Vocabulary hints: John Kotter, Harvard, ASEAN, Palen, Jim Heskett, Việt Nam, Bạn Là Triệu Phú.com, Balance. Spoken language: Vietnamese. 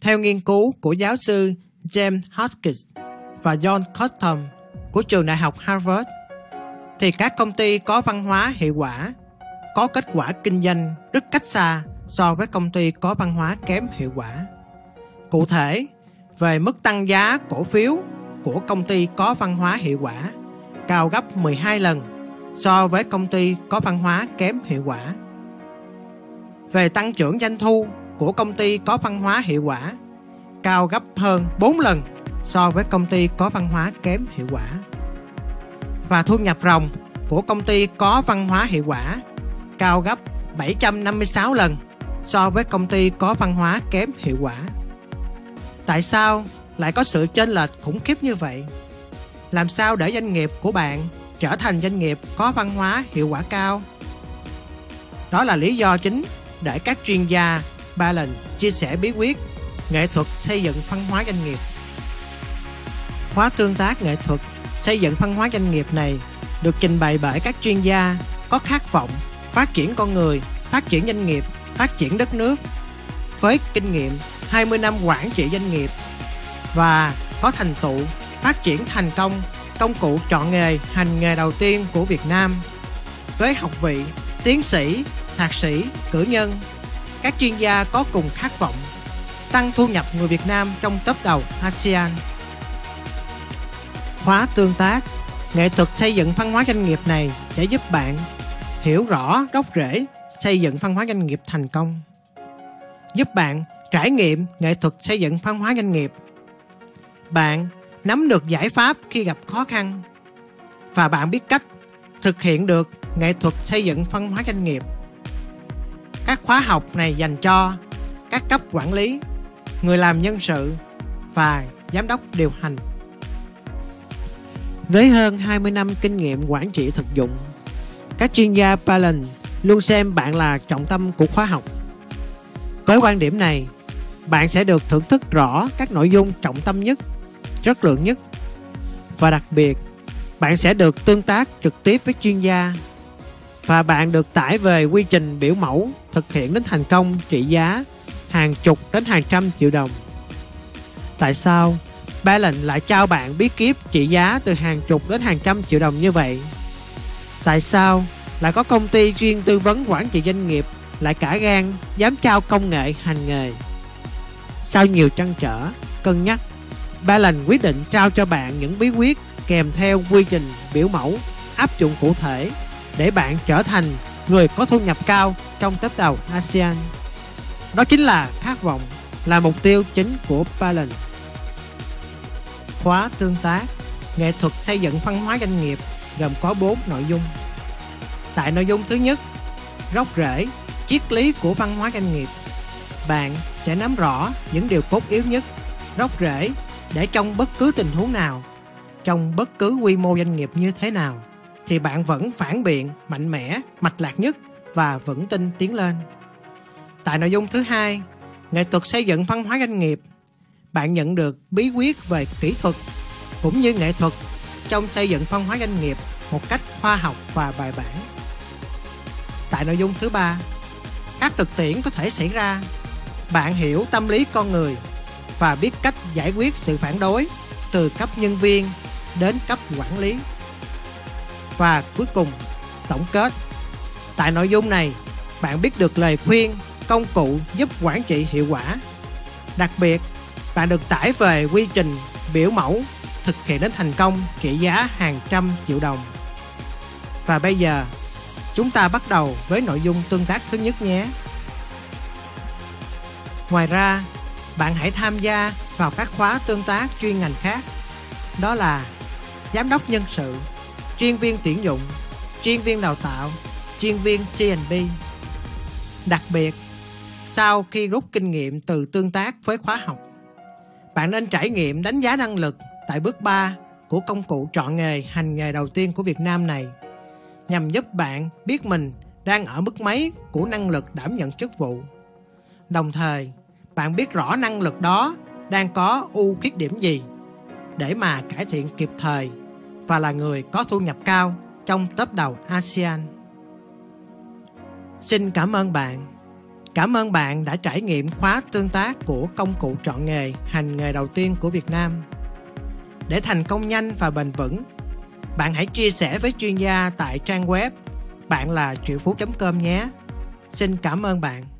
Theo nghiên cứu của giáo sư Jim Heskett và John Kotter của trường đại học Harvard, thì các công ty có văn hóa hiệu quả có kết quả kinh doanh rất cách xa so với công ty có văn hóa kém hiệu quả. Cụ thể, về mức tăng giá cổ phiếu của công ty có văn hóa hiệu quả cao gấp 12 lần so với công ty có văn hóa kém hiệu quả. Về tăng trưởng doanh thu của công ty có văn hóa hiệu quả cao gấp hơn 4 lần so với công ty có văn hóa kém hiệu quả. Và thu nhập ròng của công ty có văn hóa hiệu quả cao gấp 756 lần so với công ty có văn hóa kém hiệu quả. Tại sao lại có sự chênh lệch khủng khiếp như vậy? Làm sao để doanh nghiệp của bạn trở thành doanh nghiệp có văn hóa hiệu quả cao? Đó là lý do chính để các chuyên gia Balance chia sẻ bí quyết nghệ thuật xây dựng văn hóa doanh nghiệp. Khóa tương tác nghệ thuật xây dựng văn hóa doanh nghiệp này được trình bày bởi các chuyên gia có khát vọng phát triển con người, phát triển doanh nghiệp, phát triển đất nước, với kinh nghiệm 20 năm quản trị doanh nghiệp và có thành tựu phát triển thành công công cụ chọn nghề hành nghề đầu tiên của Việt Nam. Với học vị tiến sĩ, thạc sĩ, cử nhân, các chuyên gia có cùng khát vọng tăng thu nhập người Việt Nam trong top đầu ASEAN. Khóa tương tác nghệ thuật xây dựng văn hóa doanh nghiệp này sẽ giúp bạn hiểu rõ gốc rễ xây dựng văn hóa doanh nghiệp thành công, giúp bạn trải nghiệm nghệ thuật xây dựng văn hóa doanh nghiệp. Bạn nắm được giải pháp khi gặp khó khăn và bạn biết cách thực hiện được nghệ thuật xây dựng văn hóa doanh nghiệp. Các khóa học này dành cho các cấp quản lý, người làm nhân sự và giám đốc điều hành. Với hơn 20 năm kinh nghiệm quản trị thực dụng, các chuyên gia Palen luôn xem bạn là trọng tâm của khóa học. Với quan điểm này, bạn sẽ được thưởng thức rõ các nội dung trọng tâm nhất, chất lượng nhất, và đặc biệt bạn sẽ được tương tác trực tiếp với chuyên gia và bạn được tải về quy trình biểu mẫu thực hiện đến thành công trị giá hàng chục đến hàng trăm triệu đồng. Tại sao Balance lại trao bạn bí kíp trị giá từ hàng chục đến hàng trăm triệu đồng như vậy? Tại sao lại có công ty chuyên tư vấn quản trị doanh nghiệp lại cả gan dám trao công nghệ hành nghề? Sau nhiều trăn trở, cân nhắc, Balance quyết định trao cho bạn những bí quyết kèm theo quy trình biểu mẫu áp dụng cụ thể để bạn trở thành người có thu nhập cao trong top đầu ASEAN. Đó chính là khát vọng, là mục tiêu chính của Balance. Khóa tương tác nghệ thuật xây dựng văn hóa doanh nghiệp gồm có 4 nội dung. Tại nội dung thứ nhất, gốc rễ, triết lý của văn hóa doanh nghiệp, bạn sẽ nắm rõ những điều cốt yếu nhất, gốc rễ để trong bất cứ tình huống nào, trong bất cứ quy mô doanh nghiệp như thế nào, thì bạn vẫn phản biện mạnh mẽ, mạch lạc nhất và vững tin tiến lên. Tại nội dung thứ hai, nghệ thuật xây dựng văn hóa doanh nghiệp, bạn nhận được bí quyết về kỹ thuật cũng như nghệ thuật trong xây dựng văn hóa doanh nghiệp một cách khoa học và bài bản. Tại nội dung thứ ba, các thực tiễn có thể xảy ra, bạn hiểu tâm lý con người và biết cách giải quyết sự phản đối từ cấp nhân viên đến cấp quản lý. Và cuối cùng, tổng kết. Tại nội dung này, bạn biết được lời khuyên, công cụ giúp quản trị hiệu quả. Đặc biệt, bạn được tải về quy trình, biểu mẫu thực hiện đến thành công trị giá hàng trăm triệu đồng. Và bây giờ, chúng ta bắt đầu với nội dung tương tác thứ nhất nhé. Ngoài ra, bạn hãy tham gia vào các khóa tương tác chuyên ngành khác, đó là giám đốc nhân sự, chuyên viên tuyển dụng, chuyên viên đào tạo, chuyên viên T&B. Đặc biệt, sau khi rút kinh nghiệm từ tương tác với khóa học, bạn nên trải nghiệm đánh giá năng lực tại bước 3 của công cụ chọn nghề hành nghề đầu tiên của Việt Nam này, nhằm giúp bạn biết mình đang ở mức mấy của năng lực đảm nhận chức vụ. Đồng thời, bạn biết rõ năng lực đó đang có ưu khuyết điểm gì để mà cải thiện kịp thời và là người có thu nhập cao trong top đầu ASEAN. Xin cảm ơn bạn. Cảm ơn bạn đã trải nghiệm khóa tương tác của công cụ chọn nghề hành nghề đầu tiên của Việt Nam. Để thành công nhanh và bền vững, bạn hãy chia sẻ với chuyên gia tại trang web Bạn Là Triệu Phú.com nhé. Xin cảm ơn bạn.